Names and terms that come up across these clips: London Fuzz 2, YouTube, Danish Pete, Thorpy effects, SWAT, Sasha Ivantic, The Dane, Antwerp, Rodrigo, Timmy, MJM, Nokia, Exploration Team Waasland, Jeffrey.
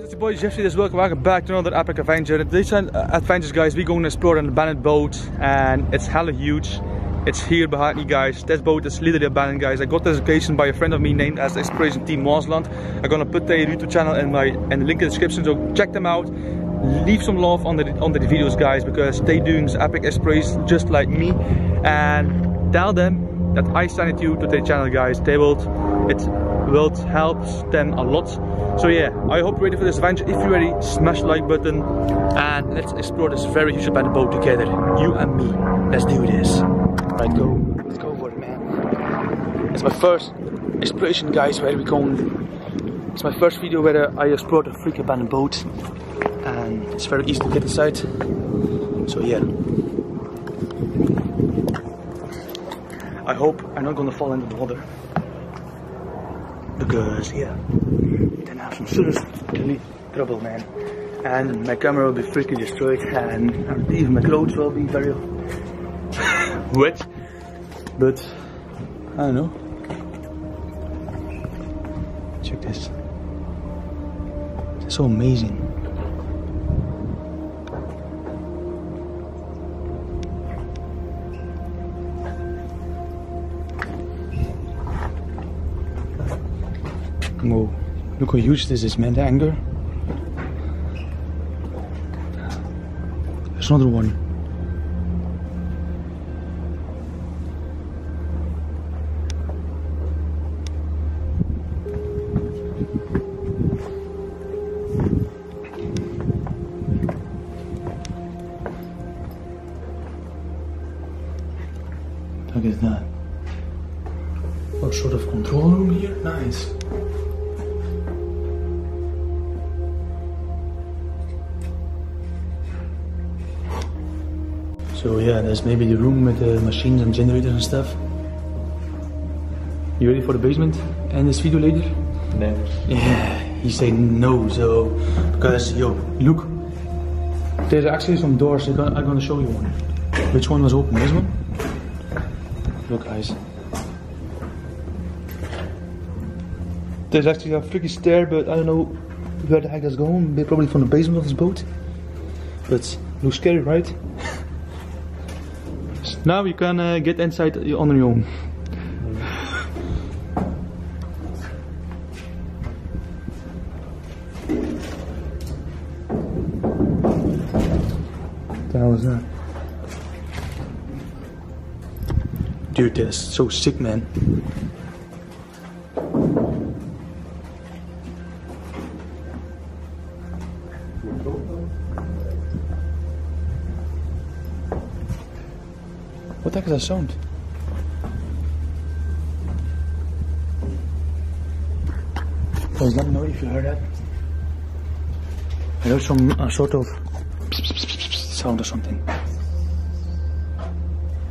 It's your boy Gypsy. This welcome back to another epic adventure. These adventures, guys, we're going to explore an abandoned boat, and it's hella huge. It's here behind me, guys. This boat is literally abandoned, guys. I got this location by a friend of me named as Exploration Team Waasland. I'm gonna put their YouTube channel in the link in the description, so check them out. Leave some love on the videos, guys, because they're doing this epic exploration just like me. And tell them that I sent you to their channel, guys. It helps them a lot. So yeah, I hope you're ready for this adventure. If you're ready, smash the like button and let's explore this very huge abandoned boat together. You and me. Let's do this. Right, go. Let's go for it, man. It's my first exploration, guys, where we going. It's my first video where I explored a freaking abandoned boat, and it's very easy to get inside. So yeah. I hope I'm not gonna fall into the water. Because yeah, then I have some serious trouble, man, and my camera will be freaking destroyed, and even my clothes will be very wet. But I don't know. Check this. It's so amazing. Whoa, look how huge this is, man, the anchor. There's another one. Look at that. What sort of control room here? Nice. So yeah, there's maybe the room with the machines and generators and stuff. You ready for the basement and this video later? No. Yeah, he said no, so... Because, yo, look. There's actually some doors, I'm gonna show you one. Which one was open? This one? Look, guys. There's actually a freaky stair, but I don't know where the heck that's going. Probably from the basement of this boat. But, looks scary, right? Now you can get inside on your own. What the hell is that? Dude, that's so sick, man. What the heck is that sound? Guys, let me know if you heard that. I heard some sort of sound or something.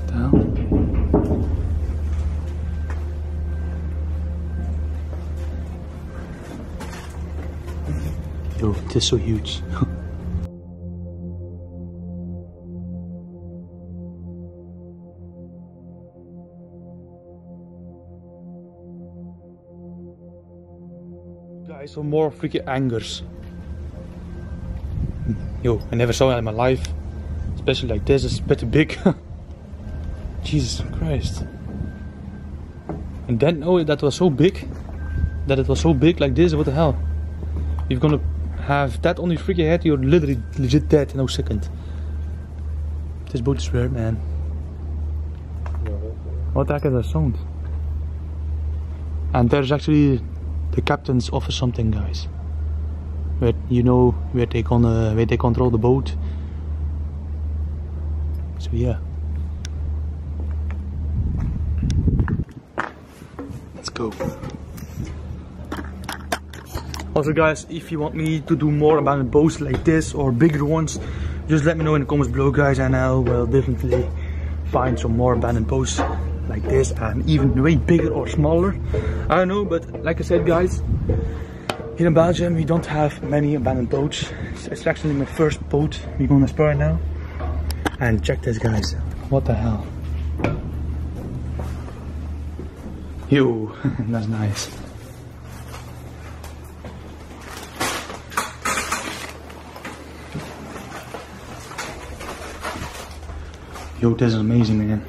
What the hell? Yo, this is so huge. Some more freaking anchors. Yo, I never saw that in my life. Especially like this, it's pretty big. Jesus Christ. And then, oh, that was so big. That it was so big like this, what the hell? You're gonna have that on your freaking head, you're literally legit dead in no second. This boat is weird, man. What the heck is that sound? And there's actually the captain's office, something, guys. Where you know where they control the boat. So yeah, let's go. Also, guys, if you want me to do more abandoned boats like this or bigger ones, just let me know in the comments below, guys, and I will definitely find some more abandoned boats like this, and even way bigger or smaller, I don't know. But like I said, guys, here in Belgium we don't have many abandoned boats. It's actually my first boat we're gonna explore now, and check this, guys. What the hell? Yo, that's nice. Yo, this is amazing, man.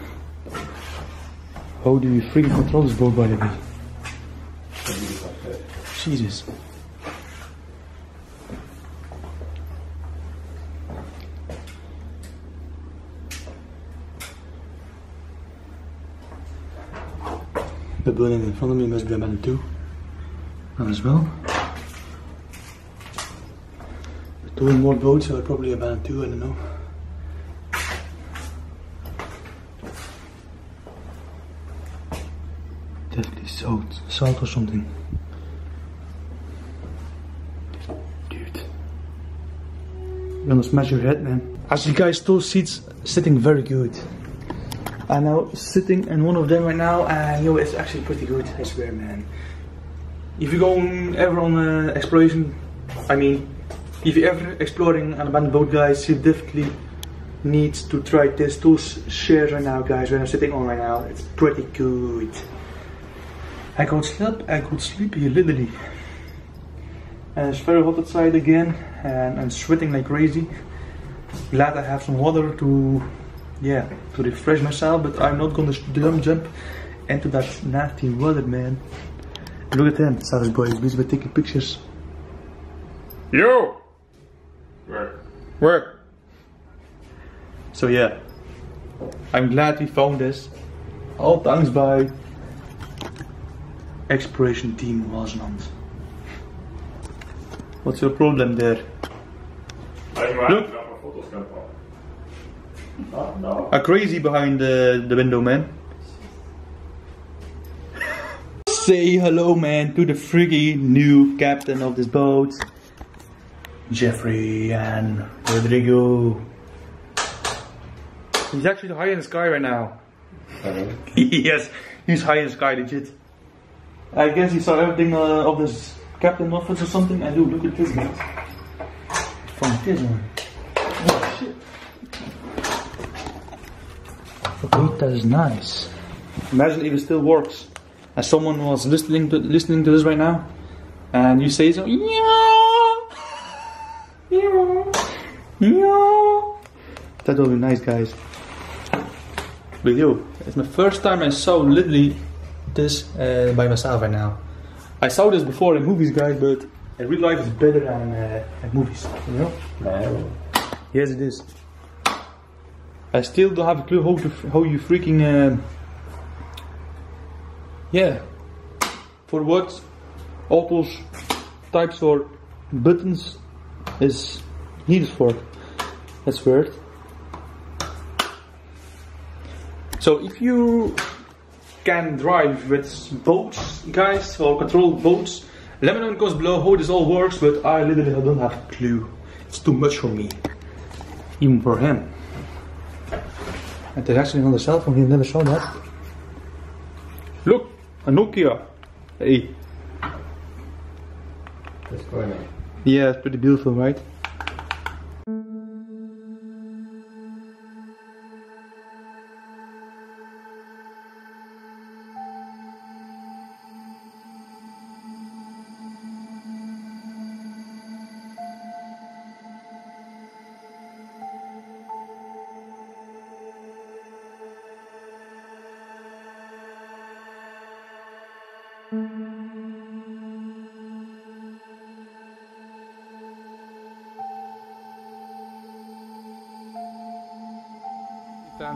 How do you freaking control this boat, by the way? Jesus. The building in front of me must be abandoned too. Not as well. Two more boats are probably abandoned too, I don't know. Definitely salt or something. Dude. You're gonna smash your head, man. As you guys still see, it's sitting very good. I'm now sitting in one of them right now, and yo, it's actually pretty good, I swear, man. If you go ever on exploration, I mean, if you ever exploring an abandoned boat, guys, you definitely need to try this. Those chairs right now, guys, when I'm sitting on right now, it's pretty good. I could sleep here literally. And it's very hot outside again, and I'm sweating like crazy. Glad I have some water to refresh myself, but I'm not gonna jump into that nasty water, man. Look at them, savage boys, busy with taking pictures. Yo! Work! So yeah, I'm glad we found this. All thanks by Exploration Team Waasland. What's your problem there? Look! A crazy behind the window, man. Say hello, man, to the freaky new captain of this boat, Jeffrey and Rodrigo. He's actually high in the sky right now. Yes, he's high in the sky, legit. I guess he saw everything of this captain office or something. And look at this, man. From this one. Oh shit. Look, that is nice. Imagine if it still works. As someone was listening to this right now, and you say so, yeah. That would be nice, guys. But yo, it's my first time I saw literally this by myself right now. I saw this before in movies, guys, but in real life it's better than in movies, you know? No. Yes, it is. I still don't have a clue how you freaking for what all those types or buttons is needed for. That's weird. So if you can drive with boats, guys, or control boats, let me know in the comments below how this all works, but I literally don't have a clue. It's too much for me, even for him. And there's actually another cell phone, he never saw that. Look, a Nokia. Hey. That's quite nice. Yeah, it's pretty beautiful, right?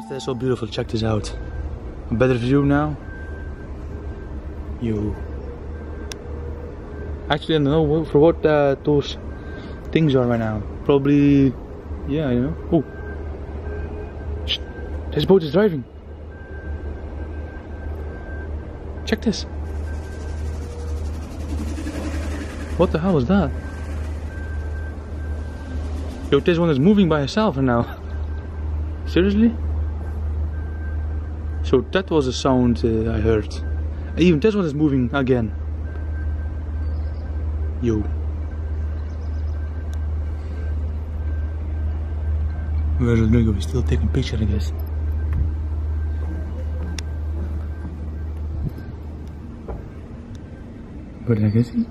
They're so beautiful, check this out. A better view now. You actually, I don't know for what those things are right now. Probably, yeah, you know. Oh, shh. This boat is driving. Check this. What the hell is that? Yo, this one is moving by itself right now. Seriously? So that was a sound I heard. Even this one is moving again. Yo. Where's Rodrigo? He's still taking pictures, I guess. Where is he?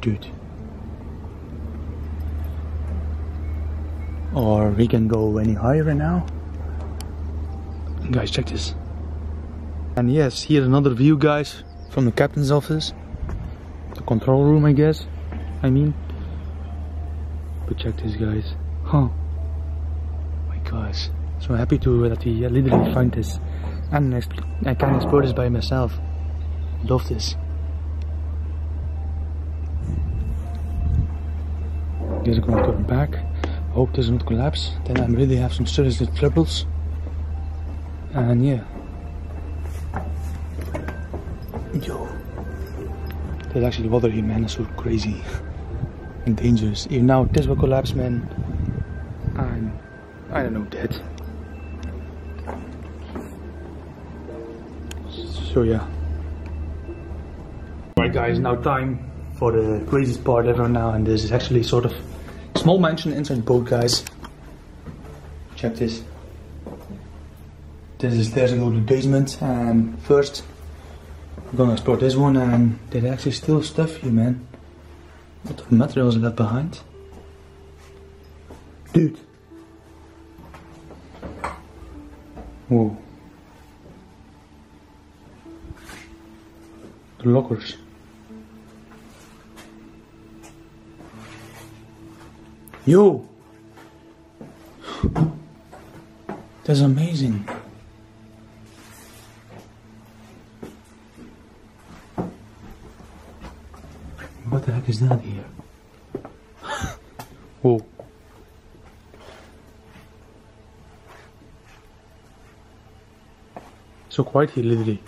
Dude. or we can go any higher now. Guys, check this. And yes, here another view, guys, from the captain's office, the control room, I guess. I mean, but check this, guys. Huh? My gosh, so happy to that we literally find this, and I can explore this by myself. Love this. These are going to come back. Hope does not collapse. Then I really have some serious troubles. And yeah. Yo. There's actually water here, man. That's so crazy and dangerous. Even now, this will collapse, man. I'm, I don't know, dead. So yeah. Alright, guys, now time for the craziest part ever now, and this is actually sort of small mansion inside the boat, guys. Check this. This is, there's a little basement, and first I'm gonna explore this one, and there's actually still stuff here, man. What the materials are left behind? Dude! Whoa. The lockers. Yo! That's amazing. What the heck is that here? Whoa. So quiet here, literally.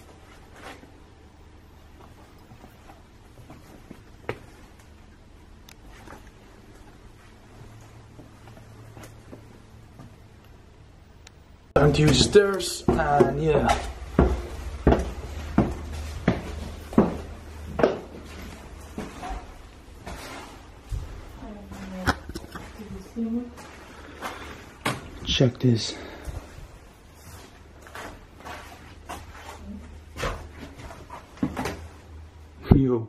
To use stairs, and yeah, check this. Yo.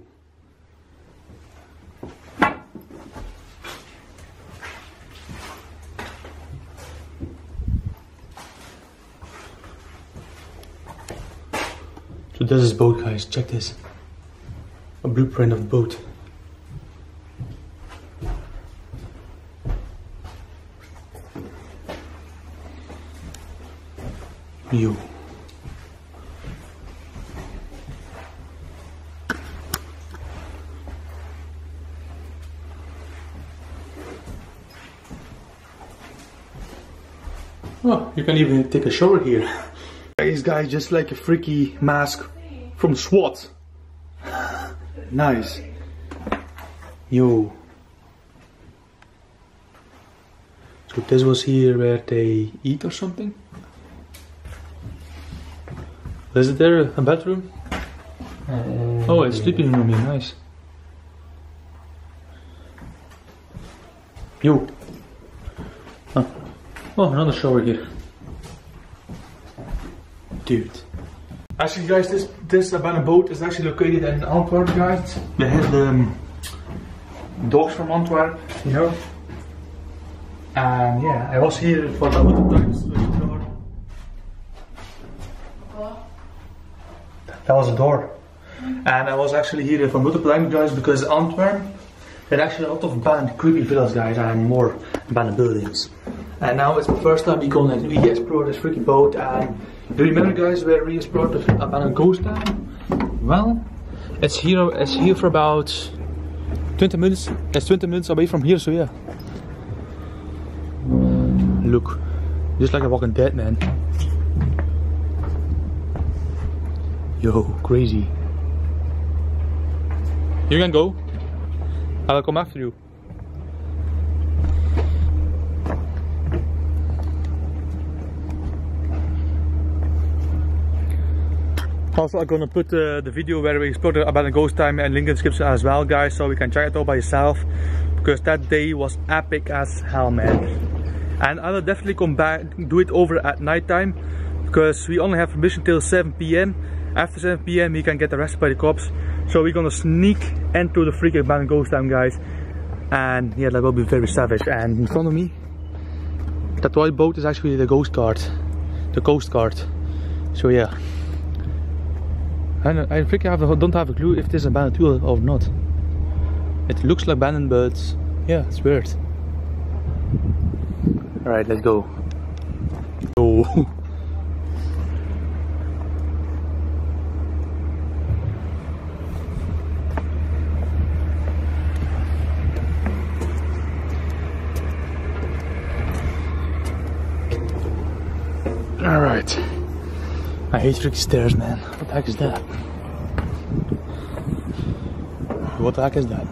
So there's this boat, guys, check this. A blueprint of the boat. Yo. Oh, you can even take a shower here. This guy is just like a freaky mask from SWAT. Nice. Yo. So this was here where they eat or something? Is there a bathroom? Oh, it's sleeping room here, nice. Yo. Huh. Oh, another shower here. Dude. Actually, guys, this abandoned boat is actually located in Antwerp, guys. They have the dogs from Antwerp, you know. And yeah, I was here for a lot of times. That was a door. And I was actually here for multiple times, guys, because Antwerp had actually a lot of abandoned creepy villas, guys, and more abandoned buildings. And now it's the first time we're gonna really explore this freaking boat. And do you remember, guys, where we explored the abandoned ghost town? Well, it's here for about 20 minutes. It's 20 minutes away from here, so yeah. Look, just like a Walking Dead, man. Yo, crazy. You can go. I'll come after you. Also, I'm gonna put the video where we explored about the ghost time and link in the description as well, guys, so we can check it out by yourself, because that day was epic as hell, man. And I'll definitely come back, do it over at night time, because we only have permission till 7 p.m. After 7 p.m. we can get arrested by the cops, so we're gonna sneak into the freaking abandoned ghost time, guys. And yeah, that will be very savage. And in front of me That white boat is actually the Coast Guard. So yeah. I freaking don't have a clue if this is abandoned tool or not. It looks like abandoned, but yeah, it's weird. Alright, let's go. Oh. Alright. I hate tricky stairs, man. What the heck is that? What the heck is that?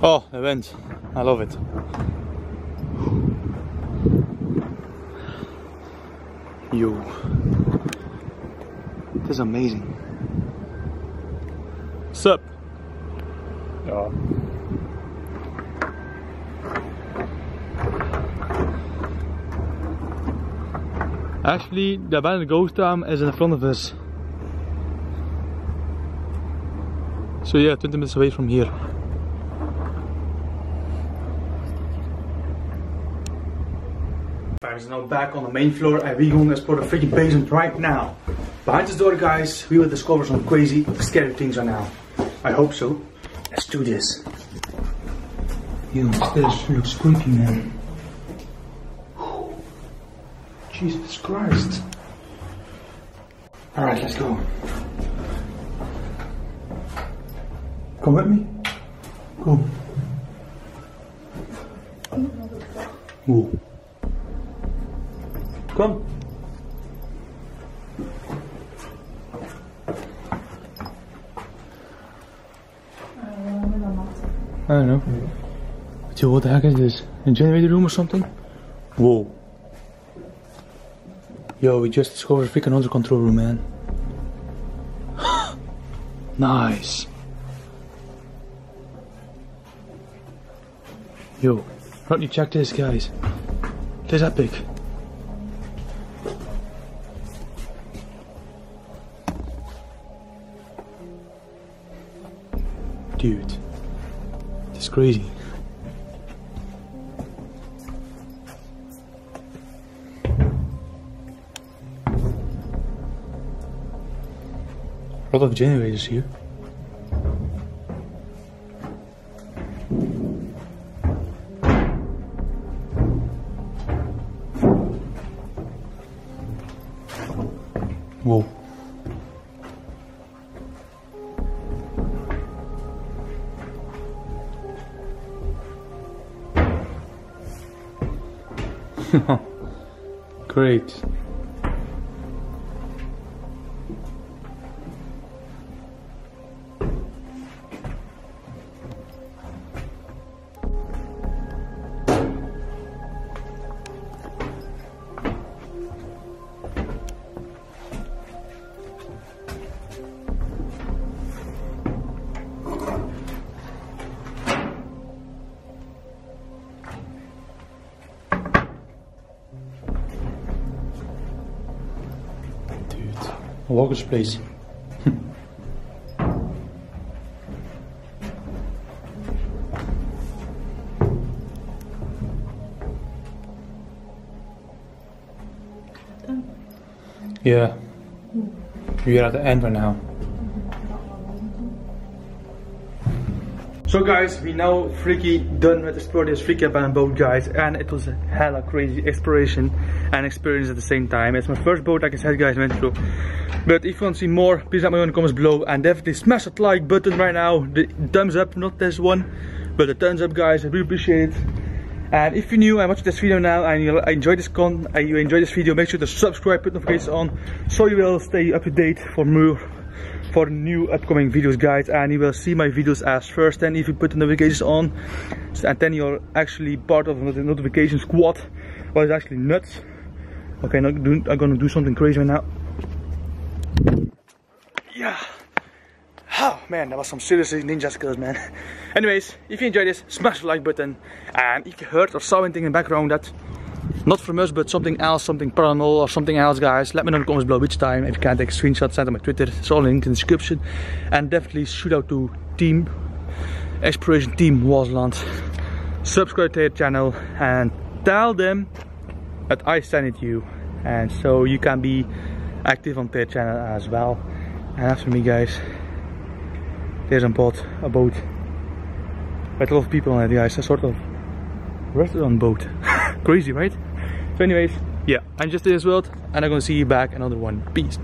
Oh, the wind. I love it. Yo. This is amazing. Sup? Yeah. Actually, the abandoned ghost town is in front of us. So yeah, 20 minutes away from here. Guys, now back on the main floor and we're gonna explore the freaking basement right now. Behind this door, guys, we will discover some crazy, scary things right now. I hope so. Let's do this. Yo, this looks creepy, man. Jesus Christ. Alright, let's go. Come with me. Go. Ooh. Come. I don't know. Dude, what the heck is this? A generator room or something? Whoa. Yo, we just discovered a freaking under control room, man. Nice. Yo, let me check this, guys. This is epic. Dude, this is crazy. A lot of generators here. Whoa. Great. Walker's place. Yeah. We are at the end right now. So guys, we now freaky done with exploring this freaky abandoned boat, guys, and it was a hella crazy exploration and experience at the same time. It's my first boat, like I said, guys, I went through. But if you want to see more, please let me know in the comments below, and definitely smash that like button right now, the thumbs up, not this one, but the thumbs up, guys, I really appreciate it. And if you're new and watching this video now and you enjoyed this video, make sure to subscribe, put notifications on, so you will stay up to date for more. For new upcoming videos, guys, and you will see my videos as first. And if you put the notifications on, and then you're actually part of the notification squad, what is actually nuts. Okay, I'm gonna do something crazy right now. Yeah. Oh man, that was some serious ninja skills, man. Anyways, if you enjoyed this, smash the like button. And if you heard or saw anything in the background that not from us, but something else, something paranormal or something else, guys, let me know in the comments below which time. If you can't, take a screenshot, send it on my Twitter. It's all linked in the description. And definitely shout out to Team Exploration Team Waasland. subscribe to their channel and tell them that I sent it you, and so you can be active on their channel as well. And after me, guys, there's a boat with a lot of people on it, guys. A sort of restaurant boat. Crazy, right? So anyways, yeah, I'm just in this world, and I'm gonna see you back another one. Peace.